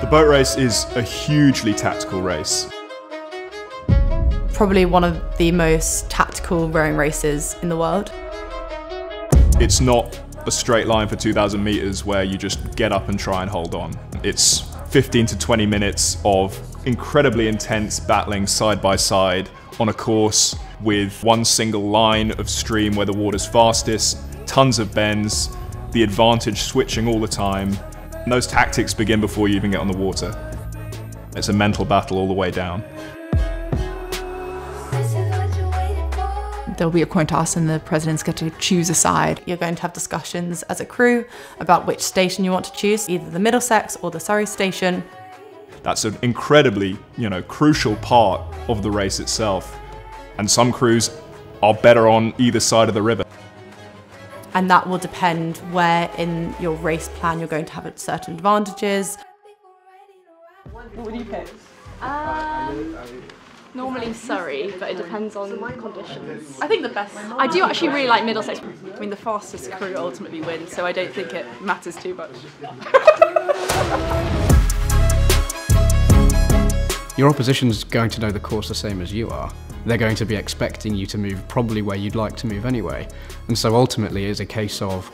The boat race is a hugely tactical race. Probably one of the most tactical rowing races in the world. It's not a straight line for 2,000 metres where you just get up and try and hold on. It's 15 to 20 minutes of incredibly intense battling side by side on a course with one single line of stream where the water's fastest, tons of bends, the advantage switching all the time. And those tactics begin before you even get on the water. It's a mental battle all the way down. There'll be a coin toss and the president's going to choose a side. You're going to have discussions as a crew about which station you want to choose, either the Middlesex or the Surrey station. That's an incredibly, crucial part of the race itself. And some crews are better on either side of the river. And that will depend where in your race plan you're going to have certain advantages. What would you pick? Normally Surrey, but it depends on conditions. I think the best. I do actually really like Middlesex. I mean, the fastest crew ultimately wins, so I don't think it matters too much. Your opposition's going to know the course the same as you are. They're going to be expecting you to move probably where you'd like to move anyway. And so ultimately it's a case of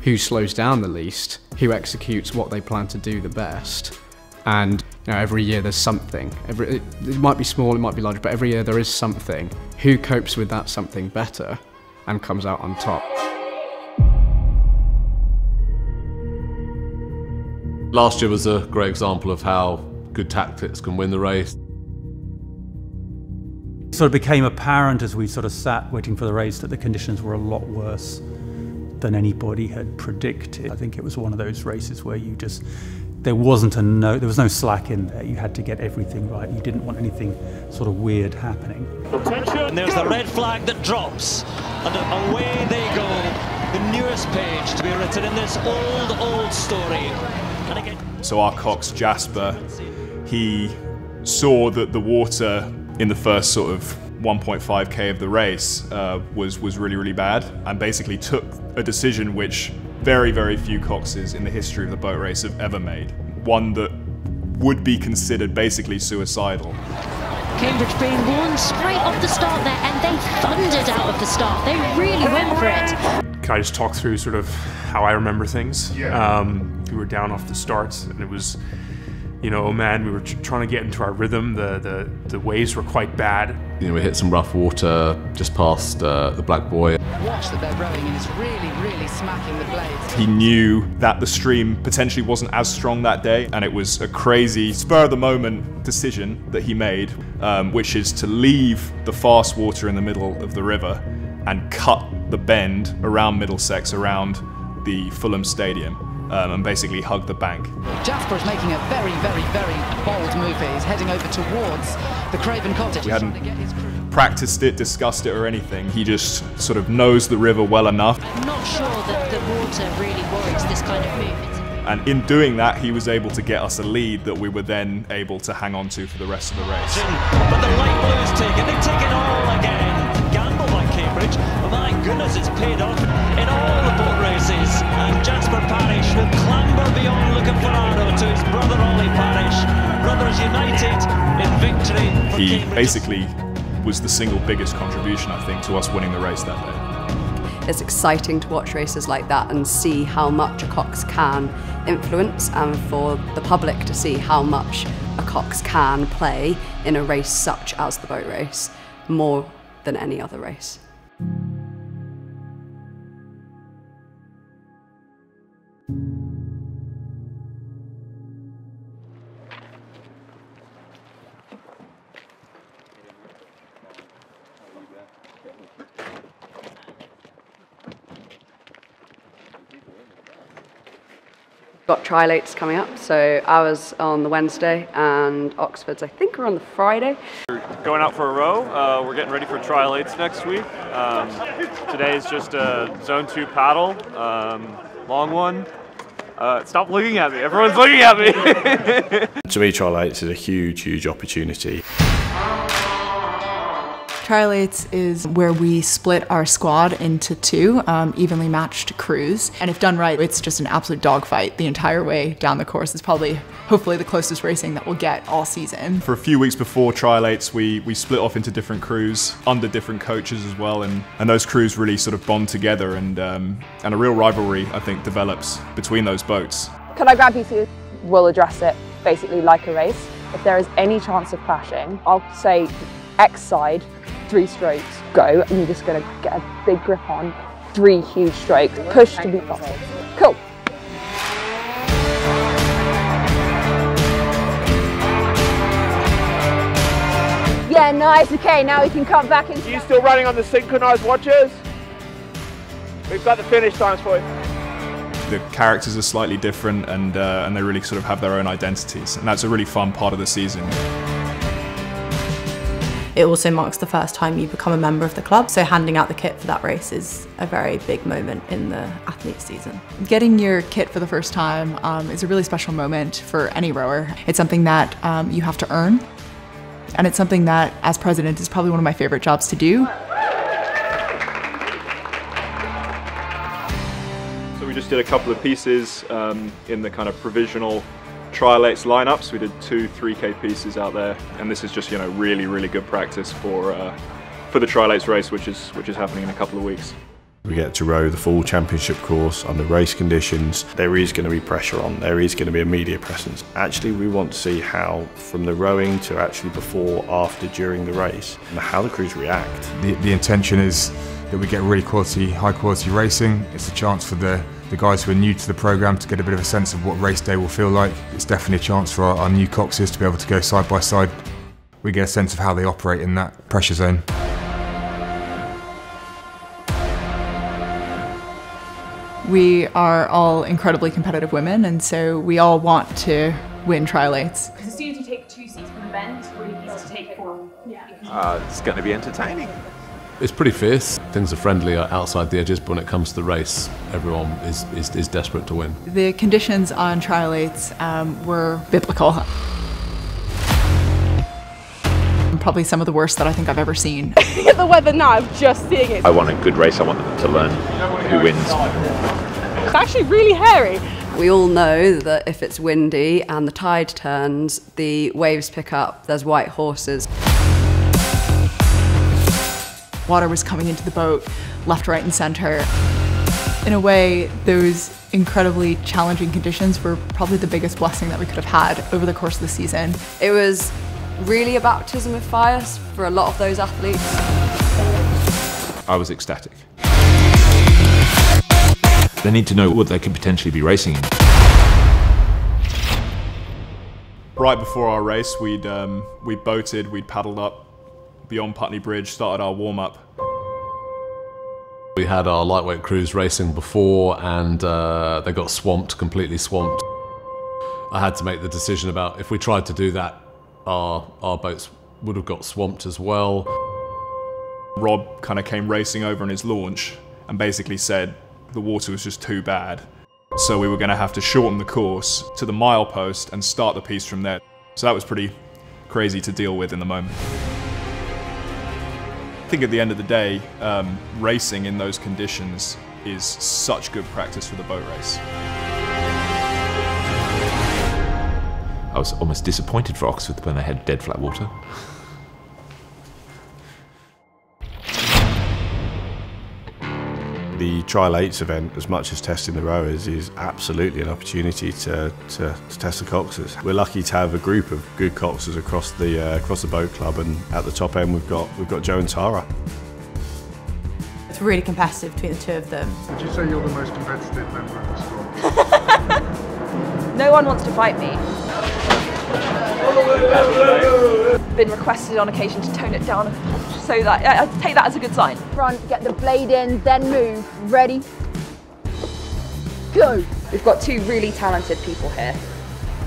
who slows down the least, who executes what they plan to do the best. And every year there's something. It might be small, it might be large, but every year there is something. Who copes with that something better and comes out on top? Last year was a great example of how good tactics can win the race. It sort of became apparent as we sort of sat waiting for the race that the conditions were a lot worse than anybody had predicted. I think it was one of those races where you just, there was no slack in there. You had to get everything right. You didn't want anything sort of weird happening. And there's the red flag that drops, and away they go. The newest page to be written in this old, old story. And again, so our cox, Jasper, he saw that the water in the first sort of 1.5k of the race was really, really bad, and basically took a decision which very, very few coxes in the history of the boat race have ever made. One that would be considered basically suicidal. Cambridge being warned straight off the start there, and they thundered out of the start. They really went for it. Can I just talk through sort of how I remember things? Yeah. We were down off the starts, and it was, oh man, we were trying to get into our rhythm. The waves were quite bad. We hit some rough water just past the Black Boy. Watch that they're rowing, and it's really, really smacking the blades. He knew that the stream potentially wasn't as strong that day, and it was a crazy spur-of-the-moment decision that he made, which is to leave the fast water in the middle of the river and cut the bend around Middlesex, around the Fulham Stadium. And basically hug the bank. Jasper is making a very, very, very bold move here. He's heading over towards the Craven Cottage. We hadn't practiced it, discussed it or anything. He just sort of knows the river well enough. I'm not sure that the water really warrants this kind of move. And in doing that, he was able to get us a lead that we were then able to hang on to for the rest of the race. But the light blue is taken. They take it all again. Gamble by Cambridge. My goodness, it's paid off in all the boat races. And Jasper Parrish will clamber beyond Luca Ferraro to his brother Ollie Parrish. Brothers united in victory for Cambridge. He basically was the single biggest contribution, I think, to us winning the race that day. It's exciting to watch races like that and see how much a cox can influence, and for the public to see how much a cox can play in a race such as the boat race, more than any other race. Got trilates coming up, so ours on the Wednesday and Oxford's I think are on the Friday. We're going out for a row, we're getting ready for trilates next week. Today's just a zone 2 paddle, long one. Stop looking at me, everyone's looking at me! To me, trilates is a huge, huge opportunity. Trialates is where we split our squad into two evenly matched crews. And if done right, it's just an absolute dogfight the entire way down the course. It's probably, hopefully, the closest racing that we'll get all season. For a few weeks before Trialates, we split off into different crews under different coaches as well. And those crews really sort of bond together, and a real rivalry, I think, develops between those boats. Can I grab you two? We'll address it basically like a race. If there is any chance of crashing, I'll say X side, 3 strokes, go, and you're just going to get a big grip on, 3 huge strokes, push to be bottom. Cool. Yeah, nice, okay, now we can come back into... Are you still running on the synchronised watches? We've got the finish times for you. The characters are slightly different, and they really sort of have their own identities, and that's a really fun part of the season. It also marks the first time you become a member of the club, so handing out the kit for that race is a very big moment in the athlete season. Getting your kit for the first time is a really special moment for any rower. It's something that you have to earn, and it's something that, as president, is probably one of my favorite jobs to do. We just did a couple of pieces in the kind of provisional trialates lineups. We did 2 3K pieces out there, and this is just, you know, really good practice for the trialates race, which is happening in a couple of weeks. We get to row the full championship course under race conditions. There is going to be pressure on, there is going to be a media presence. Actually, we want to see how, from the rowing to actually before, after, during the race, and how the crews react. The intention is that we get really quality, high quality racing. It's a chance for the guys who are new to the programme to get a bit of a sense of what race day will feel like. It's definitely a chance for our new coxes to be able to go side by side. We get a sense of how they operate in that pressure zone. We are all incredibly competitive women, and so we all want to win trialates. As soon as you take 2 seats from the men, it's really easy to take 4. Yeah. It's going to be entertaining. It's pretty fierce. Things are friendly outside the edges, but when it comes to the race, everyone is desperate to win. The conditions on trialates were biblical. Probably some of the worst that I think I've ever seen. The weather now, I'm just seeing it. I want a good race, I want them to learn who wins. It's actually really hairy. We all know that if it's windy and the tide turns, the waves pick up, there's white horses. Water was coming into the boat, left, right, and center. In a way, those incredibly challenging conditions were probably the biggest blessing that we could have had over the course of the season. It was really a baptism of fire for a lot of those athletes. I was ecstatic. They need to know what they could potentially be racing in. Right before our race, we boated, we'd paddled up beyond Putney Bridge, started our warm-up. We had our lightweight crews racing before, and they got swamped, completely swamped. I had to make the decision about if we tried to do that, our boats would have got swamped as well. Rob kind of came racing over in his launch and basically said the water was just too bad. So we were going to have to shorten the course to the mile post and start the piece from there. So that was pretty crazy to deal with in the moment. I think at the end of the day, racing in those conditions is such good practice for the boat race. I was almost disappointed for Oxford when they had dead flat water. The Trialates event, as much as testing the rowers, is absolutely an opportunity to test the coxes. We're lucky to have a group of good coxes across the boat club, and at the top end we've got Joe and Tara. It's really competitive between the two of them. Would you say you're the most competitive member of the squad? No one wants to fight me. I've been requested on occasion to tone it down a notch, so that I take that as a good sign. Front, get the blade in, then move. Ready? Go! We've got 2 really talented people here,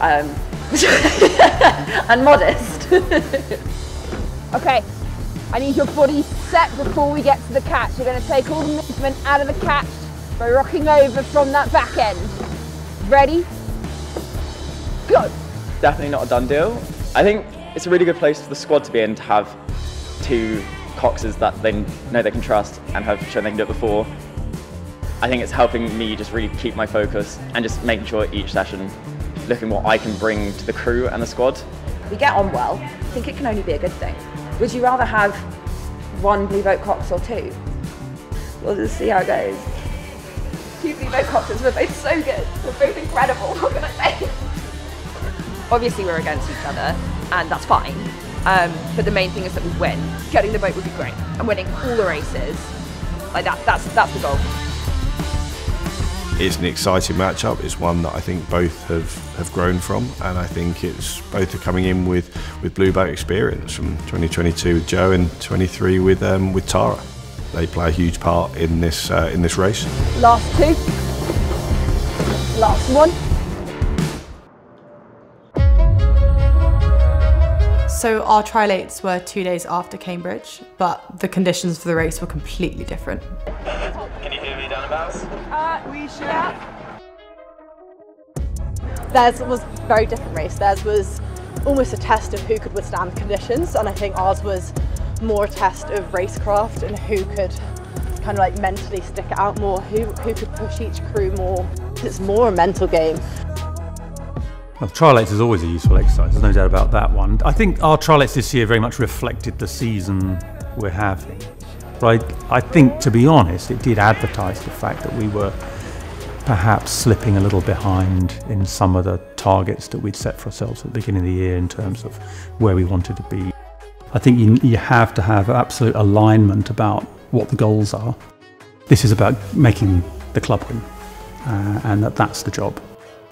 and modest. Okay, I need your body set before we get to the catch. You're going to take all the movement out of the catch by rocking over from that back end. Ready? Go! Definitely not a done deal. I think it's a really good place for the squad to be in, to have 2 coxes that they know they can trust and have shown they can do it before. I think it's helping me just really keep my focus and just making sure each session looking what I can bring to the crew and the squad. We get on well. I think it can only be a good thing. Would you rather have one blue boat cox or two? We'll just see how it goes. Two blue boat coxes, we're both so good. We're both incredible, what can I say? Obviously we're against each other, and that's fine. But the main thing is that we win. Getting the boat would be great, and winning all the races. Like that's the goal. It's an exciting matchup. It's one that I think both have grown from, and I think it's both are coming in with blue boat experience from 2022 with Joe and 23 with Tara. They play a huge part in this race. Last two, last one. So our trilates were 2 days after Cambridge, but the conditions for the race were completely different. Can you hear me down abouts? We should. Yeah. Theirs was a very different race. Theirs was almost a test of who could withstand conditions, and I think ours was more a test of racecraft and who could kind of like mentally stick it out more, who could push each crew more. It's more a mental game. Well, trilates is always a useful exercise, there's no doubt about that one. I think our trilates this year very much reflected the season we're having. But I think, to be honest, it did advertise the fact that we were perhaps slipping a little behind in some of the targets that we'd set for ourselves at the beginning of the year in terms of where we wanted to be. I think you have to have absolute alignment about what the goals are. This is about making the club win, and that's the job.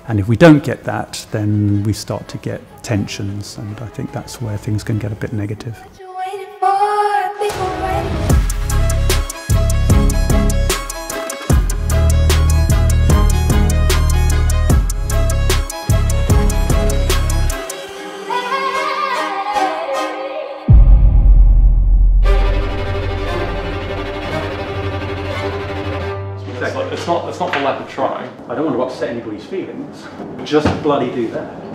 And if we don't get that, then we start to get tensions, and I think that's where things can get a bit negative. It's not for lack of trying. I don't want to upset anybody's feelings. Just bloody do that.